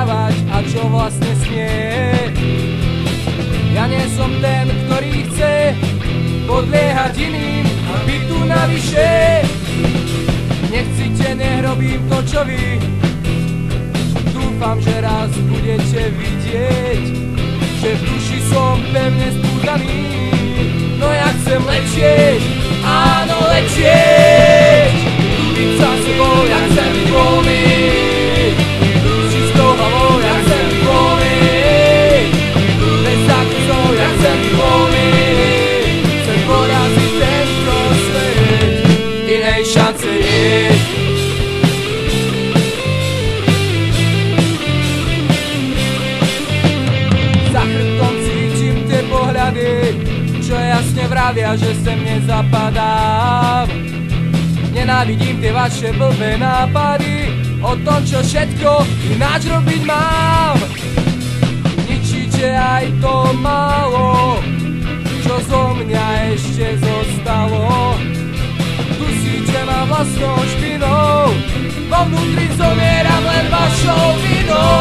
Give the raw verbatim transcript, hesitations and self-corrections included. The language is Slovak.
dawać, a čo vlastne smie. Ja nie som ten, ktorý chce podliehať iným a byť tu navyše. Nechcite, nerobím to, čo vy. Dúfam, že raz budete vidieť, že v duši som pevne spúdaný. No ja chcem letieť, áno letieť, byť za sebou, ja chcem byť voľný. Čistou hlavou, ja chcem byť voľný. Bez zákusov, ja chcem byť voľný. Chcem poraziť tento svet, inej šance nie. Čo jasne vravia, že sem nezapadám. Nenávidím tie vaše blbé nápady o tom, čo všetko ináč robiť mám. Ničíte aj to málo, čo zo mňa ešte zostalo. Dusíte ma vlastnou špinou, vo vnútri zomieram len vašou vinou.